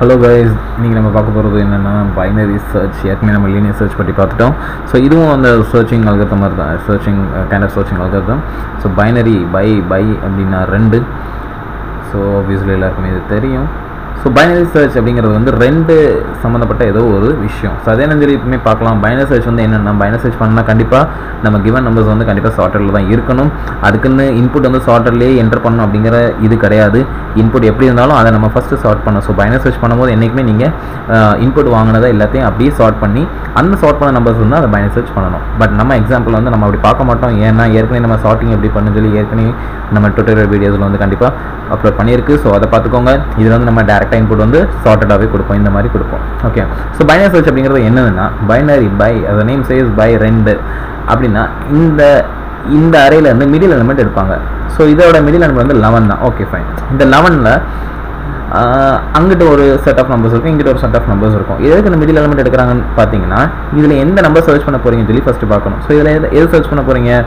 Hello guys, we are going to talk binary search. Linear search. So this is the searching algorithm, searching algorithm. So binary by abdina, so obviously so binary search abdingiradhu vandu rendu sambandapatta edho oru vishayam. So adha enna niriyume paakalam. Binary search vandu enna nam binary search panna kandipa nama given numbers vandu kandipa sorted la dhan irukanum. Adukku input vandu sorted la enter pannum abdingira idu kedaiyadhu. Input eppadi irundhalum adha nama first sort panna. So binary search pannumbodhu ennaikume neenga input vaanganadha ellathayum abbi sort panni andha sort panna numbers irundha adha binary search pannanom. But nama example vandu nama abbi paaka mattom ena yerkane nama sorting eppadi pannu solli yerkane nama tutorial videos la vandu kandipa upload pannirukku. So adha paathukonga idhu vandu nama direct input on the sorted away could find the mari could. Okay, so binary search binary by the name says by render abdina in the array and the middle element edupanga. So either middle element 11 na. Okay, fine. In the 11 la angitta oru set of numbers irukum, ingitta oru set of numbers irukum. Edhukku the middle element edukranga pathina idhula endha number search panna poringa deli first paakanum. So idhula edhu search panna poringa,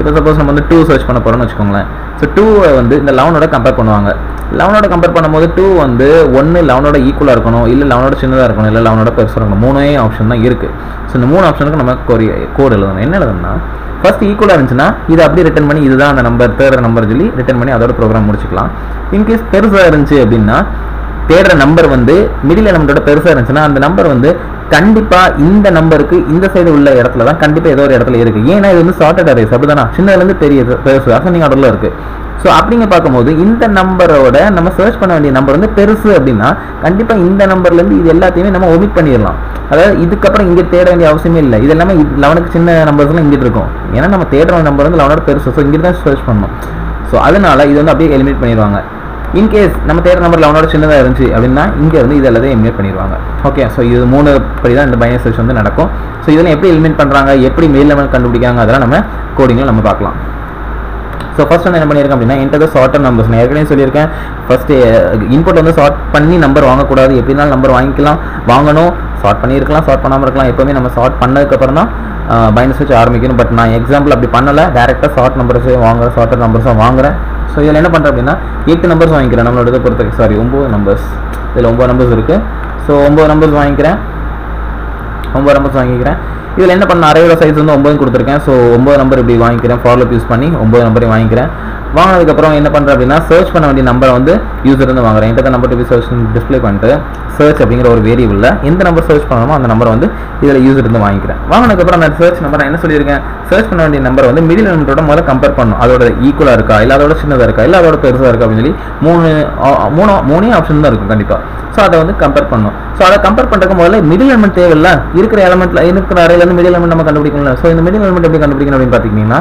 ipo suppose nam vandu 2 search panna porom nu vechukongla. So 2 vandu inda 11 oda compare pannuvanga. 11 ஓட compare பண்ணும்போது 2 வந்து 1 11 ஓட ஈக்குவலா இருக்கணும் இல்ல 11 ஓட சின்னதா இருக்கணும் இல்ல 11 ஓட பெருசா இருக்கணும். மூணே ஆப்ஷன் தான் இருக்கு. சோ இந்த மூணு ஆப்ஷனுக்கு நம்ம கோட் எழுதணும். என்ன எழுதணும்னா first ஈக்குவலா இருந்துச்சுனா இது அப்படியே ரிட்டர்ன் பண்ணி இதுதான் அந்த நம்பர் தேர்ட் நம்பர் சொல்லி ரிட்டர்ன் பண்ணி அதோட ப்ரோகிராம் முடிச்சுக்கலாம். இன் கேஸ் பெருசா இருந்துச்சு அப்படினா தேர்ட் நம்பர் வந்து மிடில் எலிமெண்டோட பெருசா இருந்துச்சுனா அந்த நம்பர் வந்து கண்டிப்பா இந்த நம்பருக்கு இந்த சைடு உள்ள இடத்துல தான் கண்டிப்பா ஏதோ ஒரு இடத்துல இருக்கு. ஏன்னா இது வந்து sorted array அப்படிதானா சின்னதுல இருந்து பெரிய பெருசு ascending orderல இருக்கு. So அப்படிங்க பாக்கும்போது இந்த நம்பரோட நம்ம சர்ச் பண்ண வேண்டிய நம்பர் வந்து பெருசு அப்படினா கண்டிப்பா இந்த நம்பர்ல இருந்து இது எல்லாத்தையுமே நம்ம omit பண்ணிரலாம். அதாவது இதுக்கு அப்புறம் இங்க தேட வேண்டிய அவசியமே இல்ல. இது எல்லாமே 11 க்கு சின்ன நம்பர்ஸ் எல்லாம் இங்க இருக்கும். ஏன்னா நம்ம தேடுற நம்பர் வந்து 11 ஓட பெருசு. சோ இங்க தான் சர்ச் பண்ணனும். சோ அதனால இது வந்து அப்படியே எலிமினேட் பண்ணிடுவாங்க. In case நம்ம தேர்ட் நம்பர் 11 ஓட சின்னதா இருந்துச்சு அப்படினா இங்க இருந்து இத எல்லாத்தையும் எலிமினேட் பண்ணிடுவாங்க. ஓகே, சோ இது மூணு படி தான் இந்த பைனரி சர்ச் வந்து நடக்கும். சோ இதெல்லாம் எப்படி எலிமினேட் பண்றாங்க, எப்படி மிடில் லெவல் கண்டுபிடிக்காங்க அதெல்லாம் நம்ம கோடிங்ல நம்ம பார்க்கலாம். சோ ஃபர்ஸ்ட் வந்து என்ன பண்ணிருக்கோம் அப்படினா enter the sorted numbers. நான் ஏற்கனவே சொல்லியிருக்கேன் ஃபர்ஸ்ட் இன்புட் வந்து சார்ட் பண்ணி நம்பர் வாங்க கூடாது. எப்படினாலும் நம்பர் வாங்கிக்கலாம், வாங்கணும், சார்ட் பண்ணிருக்கலாம், சார்ட் பண்ணாம இருக்கலாம். எப்பவுமே நம்ம சார்ட் பண்ணதுக்கு அப்புறம் தான் பைனரி சர்ச் ஆரம்பிக்கணும். பட் நான் எக்ஸாம்பிள் அப்படி பண்ணல, டைரக்டா சார்ட் நம்பர்ஸ் வாங்குற சார்ட் நம்பர்ஸா வாங்குறேன். So இதில் என்ன பண்றோம் அப்படினா 8 நம்பர்ஸ் வாங்கிக்கிறேன். நம்மளோட பொறுத்து சாரி 9 நம்பர்ஸ், இதில் 9 நம்பர்ஸ் இருக்கு. ஸோ 9 நம்பர்ஸ் வாங்கிக்கிறேன், 9 நம்பர்ஸ் வாங்கிக்கிறேன். இதில் என்ன பண்ண அரேயோட சைஸ் வந்து 9 கொடுத்துருக்கேன். ஸோ 9 நம்பர் இப்படி வாங்கிக்கிறேன், ஃபார் லூப் யூஸ் பண்ணி 9 நம்பரையும் வாங்கிக்கிறேன். வாங்கினதுக்கப்புறம் என்ன பண்ணுறேன் அப்படின்னா சர்ச் பண்ண வேண்டிய நம்பரை வந்து யூசர் வந்து வாங்குறேன். எந்த number to be search display பண்ணிட்டு சர்ச் அப்படிங்கிற ஒரு வேரியபிளில் எந்த நம்பர் சர்ச் பண்ணணுமோ அந்த நம்பரை வந்து இதில் யூசர் இருந்து வாங்கிக்கிறேன். வாங்கினதுக்கப்புறம் அந்த சர்ச் நம்பர் நான் என்ன சொல்லியிருக்கேன், சர்ச் பண்ண வேண்டிய நம்பரை வந்து மிடில் எலிமெண்டோட முதல்ல கம்பேர் பண்ணணும். அதோட ஈக்குவலாக இருக்கா, இல்லை அதோட சின்னதாக இருக்கா, இல்லை அதோட பெருசாக இருக்கா அப்படின்னு சொல்லி மூணே ஆப்ஷன் தான் இருக்கும் கண்டிப்பாக. ஸோ அதை வந்து கம்பேர் பண்ணணும். ஸோ அதை கம்பேர் பண்ணுறதுக்கு முதல்ல மிடில் எலிமெண்ட் தேவையில்ல, இருக்கிற எலிமெண்ட்ல இருக்கிற அறையிலேருந்து மிடில் எலிமெண்ட் நம்ம கண்டுபிடிக்கணும். ஸோ இந்த மிடில் எலிமெண்ட் எப்படி கண்டுபிடிக்கணும் அப்படின்னு பார்த்தீங்கன்னா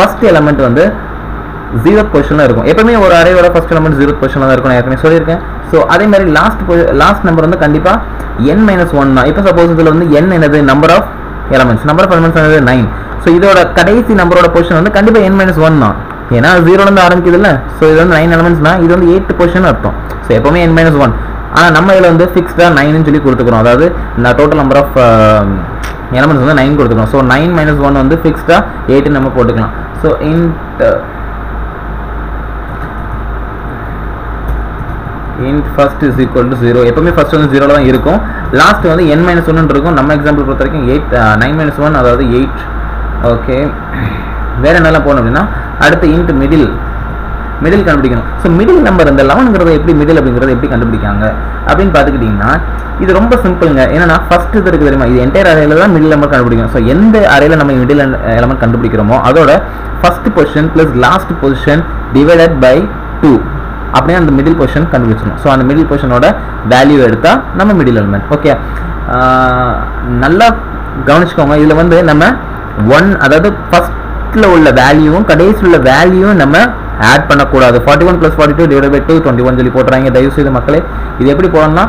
ஃபர்ஸ்ட் எலிமெண்ட் வந்து 0th பொசிஷன்ல இருக்கும். எப்பவுமே ஒரு அரேயோட ஃபர்ஸ்ட் எலிமெண்ட் 0th பொசிஷன்ல தான் இருக்கும், நான் ஏற்கனவே சொல்லியிருக்கேன். ஸோ அதே மாதிரி லாஸ்ட் நம்பர் வந்து கண்டிப்பா n-1 தான். இப்போ சப்போஸ் இதுல வந்து n என்னது நம்பர் ஆஃப் எலிமெண்ட்ஸ் என்னது 9. ஸோ இதோட கடைசி நம்பரோட பொசிஷன் வந்து கண்டிப்பா n-1 தான். ஏன்னா 0ல இருந்து ஆரம்பிக்குது இல்ல. ஸோ இது வந்து 9 எலிமெண்ட்ஸ்னா இது வந்து 8th பொசிஷன் அர்த்தம். ஸோ எப்பவுமே n-1. ஆனா நம்ம இதுல வந்து ஃபிக்ஸ்டா 9ன்னு சொல்லி கொடுத்துக்கிறோம். அதாவது நான் டோட்டல் நம்பர் ஆஃப் எலிமெண்ட்ஸ் வந்து 9 கொடுத்துக்கிறோம். ஸோ 9-1 வந்து ஃபிக்ஸ்டா 8 நம்ம போட்டுக்கலாம். So int first is equal to 0. எப்பவுமே first வந்து 0ல தான் இருக்கும், லாஸ்ட் வந்து n-1 ன்னு இருக்கும். நம்ம எக்ஸாம்பிள் பொறுத்த வரைக்கும் 9-1 அதாவது 8. ஓகே, வேற என்னெல்லாம் போணும் அப்படின்னா அடுத்து int மிடில் கண்டுபிடிக்கணும். ஸோ மிடில் நம்பர் இந்த 11ங்கிறது எப்படி மிடில் அப்படிங்கிறது எப்படி கண்டுபிடிக்காங்க அப்படின்னு பார்த்துக்கிட்டிங்கன்னா இது ரொம்ப சிம்பிள்ங்க. ஏன்னா ஃபர்ஸ்ட் இது இருக்கு தெரியுமா, இது என்டையர் அறையில தான் மிடில் நம்பர் கண்டுபிடிக்கணும். ஸோ எந்த அறையில நம்ம மிடில் எலிமெண்ட் கண்டுபிடிக்கிறோமோ அதோட first position plus last position divided by 2 அப்படியே அந்த மிடில் பொசிஷன் கண்டுபிடிச்சிடணும். ஸோ அந்த மிடில் பொசிஷனோட வேல்யூ எடுத்தால் நம்ம மிடில் எலிமெண்ட். ஓகே, நல்லா கவனிச்சுக்கோங்க. இதில் வந்து நம்ம 1 அதாவது ஃபர்ஸ்ட்ல உள்ள வேல்யூவும் கடைசியில் உள்ள வேல்யூவும் நம்ம ஆட் பண்ணக்கூடாது. 41 + 42 / 2 21 சொல்லி போட்டுறாங்க. தயவு செய்து மக்களே இது எப்படி போடணும்னா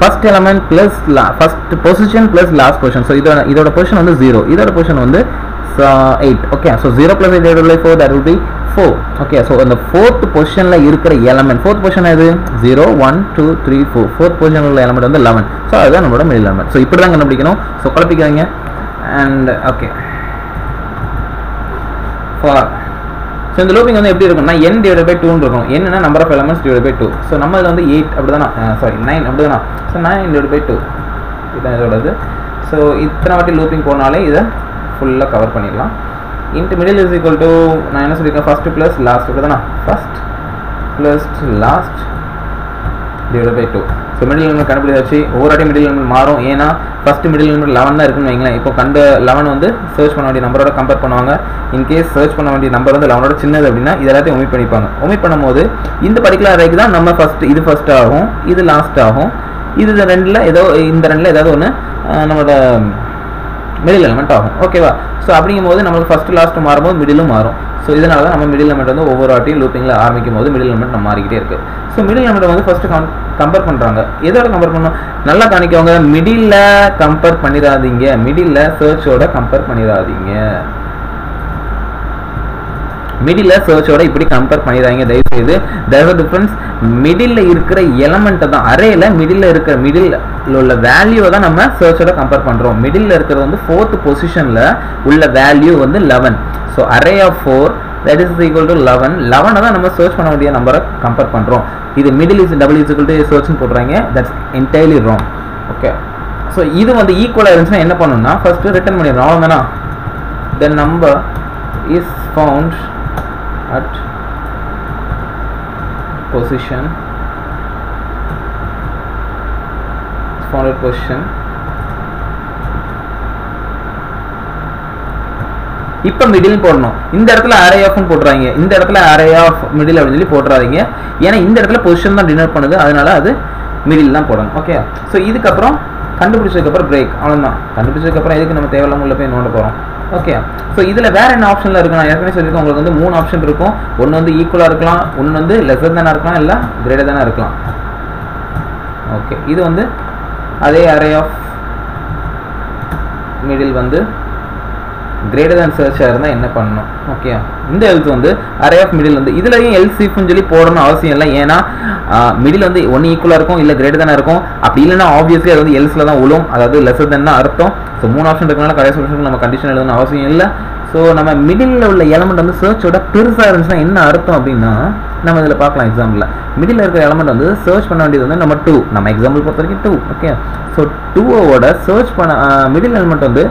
first element plus first position plus last position. So இதோட பொசிஷன் வந்து 0, இதோட பொசிஷன் வந்து 8. Okay, so 0 + 8 / 4 that will be 4. Okay, so அந்த ஃபோர்த் பொசிஷனில் இருக்கிற எலமெண்ட், ஃபோர்த் பொசிஷன் எது 0 1 2 3 4, ஃபோர்த் பொசிஷனில் உள்ள எலமெண்ட் வந்து 11. ஸோ அதுதான் நம்மளோட மிடில் எலமெண்ட். ஸோ இப்படி தான் கண்டுபிடிக்கணும். ஸோ குழப்பிக்காதீங்க. And okay So in the looping on every room, n divided by 2 n is number of elements divided by 2. So number on the 9 so 9 divided by 2. So इतना looping full cover into middle is equal to minus first plus last divided by 2. So middle element கண்டுபிடிச்சாச்சு ஒவ்வொரு middle element மாறும் ஏனா first middle element 11 தான் இருக்குன்னு வைங்களேன் இப்போ கண்ட 11 வந்து search பண்ண வேண்டிய நம்பரோட கம்பேர் பண்ணுவாங்க in case search பண்ண வேண்டிய நம்பர் வந்து 11 ஓட சின்னது அப்படினா இதெல்லாம் omit பண்ணிப்பாங்க omit பண்ணும்போது இந்த particular arrayக்கு தான் நம்ம first ஆகும் இது last ஆகும் இது ரெண்டுல ஏதோ இந்த ரெண்டுல ஏதாவது ஒன்னு நம்மளோட middle element ஆகும் ஓகேவா சோ அப்படிங்கும்போது நமக்கு first last மாறும்போது middleம் மாறும் so இதனால தான் நம்ம middle element வந்து ஒவ்வொரு ஆட்டி லூப்பிங்ல ஆரம்பிக்கும்போது middle element நம்ம மாறிக்கிட்டே இருக்கு so middle element வந்து first compare பண்றாங்க எதோட compare பண்ணனும் நல்லா காணிக்கவங்க middle ல compare பண்ணிராதீங்க middle ல search ஓட compare பண்ணிராதீங்க middle la search oda ipdi compare pannirainga daivu seidhu there is a difference middle la irukra element da array la middle la irukra middle la ulla value da nama search oda compare pandrom middle la irukra vandu fourth position la ulla value vandu 11 so array of 4 that is equal to 11 11 da nama search panna vendiya number compare pandrom idu middle is double is equal to search nu podranga that's entirely wrong okay so idu vandu equal a irundha enna pannona first return pannidrom avladana the number is found at position founded position இப்ப middle போடணும் இந்த இடத்துல array of னு போட்றாங்க இந்த இடத்துல array of middle அப்படி சொல்லி போட்றாதீங்க ஏனா இந்த இடத்துல பொசிஷன் தான் டினோட் பண்ணுது அதனால அது middle தான் போடணும் ஓகே சோ இதுக்கு அப்புறம் கண்டுபிடிச்சதுக்கு அப்புறம் break அவ்வளவுதான் கண்டுபிடிச்சதுக்கு அப்புறம் எதுக்கு நம்ம தேவலாம் உள்ள போய் நோண்ட போறோம் Okay, so this is the option. I have mentioned that moon option. One is equal, one is lesser than, or greater than. Okay, this is the array of middle. Greater than search. Okay, this is the array of middle. This is the else if you put an else in the middle. Middle is one equal or greater than. Obviously, else is lesser than. So, moon option is a conditional option. So, we middle element on the search. We will see the example. Middle element on the search. Number 2. We example 2. Okay. So, 2 over search. Middle element on the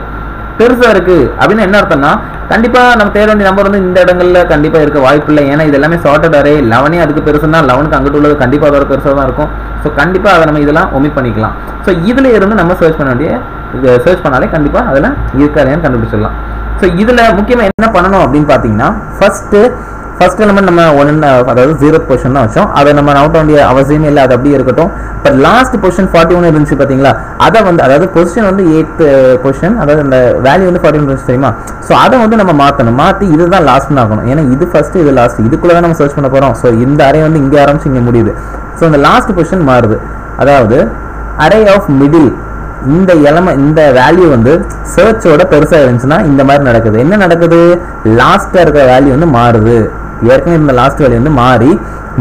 பெருசா இருக்கு அப்படினா என்ன அர்த்தம்னா கண்டிப்பா நம்ம தேட வேண்டிய number வந்து இந்த இடங்கள்ல கண்டிப்பா இருக்க வாய்ப்பில்லை ஏனா இதெல்லாம் சார்ட்டட் அரே 11 அதுக்கு பெருசுனா 11 க்கு அங்கட்ட உள்ளது கண்டிப்பா அதோட பெருசா தான் இருக்கும் சோ கண்டிப்பா அத நம்ம இதெல்லாம் omit பண்ணிக்கலாம் சோ இதுல இருந்து நம்ம சர்ச் பண்ண வேண்டிய சர்ச் பண்ணாலே கண்டிப்பா அதல இருக்கானேன்னு கண்டுபிடிச்சிடலாம் சோ இதுல முக்கியமா என்ன பண்ணனும் அப்படினு பாத்தீங்கன்னா first element நம்ம 1 அதாவது 0th position தான் வச்சோம் அத நம்ம நோட் பண்ணிய அவசியமே இல்ல அது அப்படியே இருக்கட்டும் but last position 41 இருந்துச்சு பாத்தீங்களா அத வந்து அதாவது position வந்து 8th position அதாவது அந்த value வந்து 41 இருந்துச்சு சரியா சோ அத வந்து நம்ம மாத்தணும் மாத்தி இதுதான் last ன்னு ஆகணும் ஏனா இது first இது last இதுக்குள்ள தான் நம்ம சர்ச் பண்ண போறோம் சோ இந்த அரே வந்து இங்க ஆரம்பிச்சு இங்க முடியுது சோ அந்த last position மாறுது அதாவது array of middle இந்த எலமெண்ட் இந்த வேல்யூ வந்து சர்ச் ஓட பெருசா இருந்துச்சுனா இந்த மாதிரி நடக்குது என்ன நடக்குது லாஸ்டா இருக்க வேல்யூ வந்து மாறுது ஏற்கனவே இந்த லாஸ்ட் வேல்யூ வந்து மாறி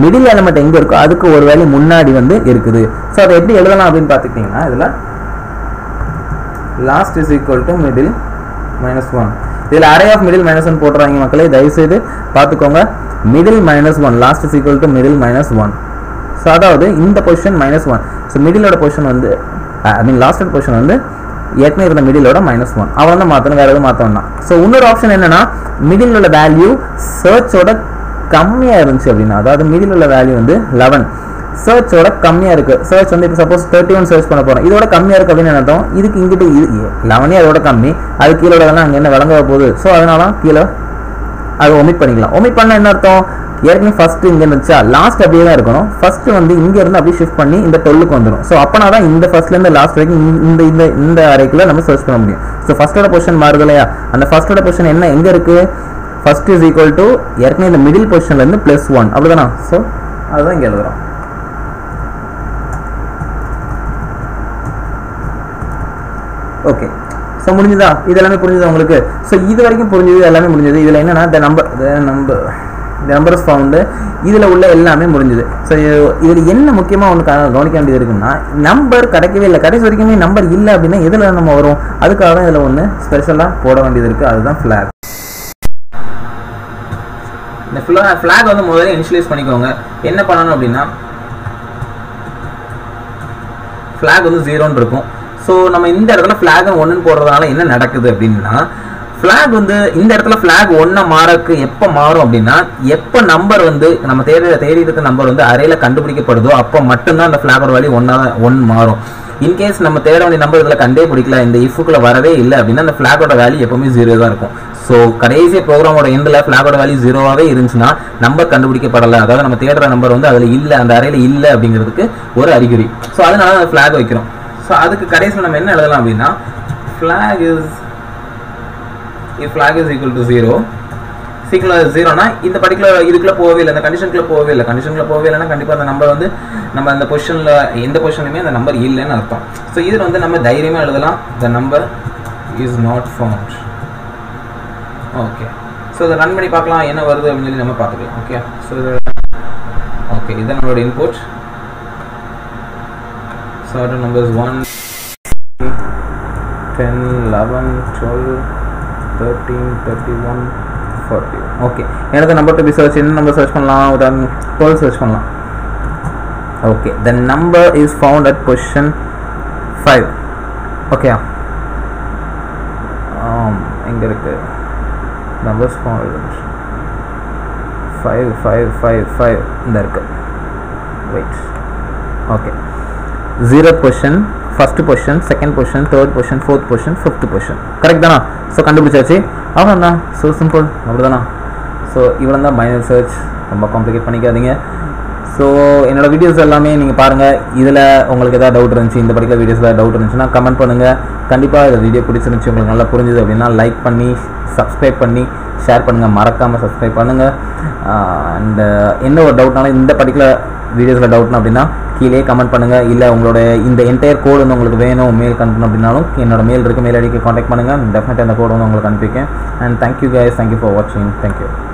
மிடில் எலிமெண்ட் எங்க இருக்கோ அதுக்கு ஒரு வேல்யூ முன்னாடி வந்து இருக்குது சோ அதை எப்படி எழுதலாம் அப்படினு பாத்துக்கிட்டீங்கன்னா இதுல last is equal to middle -1 இதுல array of middle -1 போட்றாங்க மக்களே தயவு செய்து பாத்துக்கோங்க middle -1 last is equal to middle -1 so அதாவது இந்த பொசிஷன் -1 சோ மிடிலோட பொசிஷன் வந்து last position on the middle order -1. Our matana. So one option in middle order value search order come here in Shavina. The middle order value on the 11. Search order come here. Search on the suppose 31 search panapona. Either come here cabinata, either king to 11 year order come me, I'll kill and a so I'll killer I'll omit panilla. Omit panna and first in the last first on the India shift பண்ணி இந்த the வந்துரும் so அப்பனாதான் இந்த first and the last ranking in the regular number search from you so first order position margalaya and the first order position in the first is equal to in the middle position and the +1 so அதுதான் இங்க எழுதுறோம் okay so முடிஞ்சதா இதெல்லாம் புரிஞ்சதா உங்களுக்கு so இது வரைக்கும் புரிஞ்சது எல்லாமே முடிஞ்சது இதுல என்னன்னா the number The number is found. This is the So, this is the number. This is the special flag. இந்த flag வந்து முதல்ல இனிஷியலைஸ் பண்ணிக்கோங்க. என்ன பண்ணனும் அப்படினா flag வந்து 0 ன்னு இருக்கும். சோ நம்ம இந்த இடத்துல flag 1 ன்னு போடுறதால என்ன நடக்குது அப்படினா flag வந்து இந்த இடத்துல flag 1 ஆ மாறக்கு எப்ப மாறும் அப்படினா எப்ப நம்பர் வந்து நம்ம தேடி இருக்க நம்பர் வந்து அரேல கண்டுபிடிக்கப்படுதோ அப்ப மட்டும் தான் அந்த flag ஓட வேல்யூ 1 மாறும். In case நம்ம தேட வேண்டிய நம்பர் இதல கண்டே பிடிக்கல இந்த if குள்ள வரவே இல்ல அப்படினா அந்த flag ஓட வேல்யூ எப்பவுமே 0 தான் இருக்கும். சோ கடைசி program ஓட endல flag ஓட வேல்யூ 0 ஆவே இருந்துச்சுனா நம்பர் கண்டுபிடிக்கப்படல. அதாவது நம்ம தேடுற நம்பர் வந்து அதல இல்ல அந்த அரேல இல்ல அப்படிங்கிறதுக்கு ஒரு அறிகுறி. சோ அதனால அந்த flag வைக்கிறோம். சோ அதுக்கு கடைசில நம்ம என்ன எழுதலாம் அப்படினா flag is if flag is equal to 0 equal to 0 na indha particular idukla povave illa indha condition kula povave illa na kandipa indha number vandu nama indha position la endha position lume indha number illa nu artham so idhu vandu nama dhairiyama eludalam the number is not found okay so the run panni paakalam enna varudhu appadinu solli nama paathukalam okay so okay idha nammoda input so order numbers 1 10 11 12 13 31 40 okay enadha number to be search enna number search pannalam or 12 search pannalam okay the number is found at position 5 okay enga irukku numbers found 5 indha irukku wait okay 0th position first position second position third position fourth position fifth position correct dana so kandupidichachi avana so simple avadana so ivlanda binary search romba complicate panikadinga so enoda videos ellame neenga paarenga idhila ungalku edha doubt irundhuchu indha particular videos la doubt irundhuchu na comment panunga kandipa idha video pidichirundhuchu ungalku nalla purinjadhu appadina like panni subscribe panni share panunga marakama subscribe panunga and enna or doubt nala indha particular videos la doubt na appadina கீழே comment பண்ணுங்க. இல்ல உங்களோட இந்த entire code வந்து உங்களுக்கு வேணும் mail அனுப்பணும் அப்படினாலும் என்னோட மெயில் இருக்கு. மெயில் ஐடிக்கு காண்டாக்ட் பண்ணுங்க. நான் டெஃபினட்டா அந்த கோட் வந்து உங்களுக்கு அனுப்பிக்கேன். and thank you guys, thank you for watching, thank you.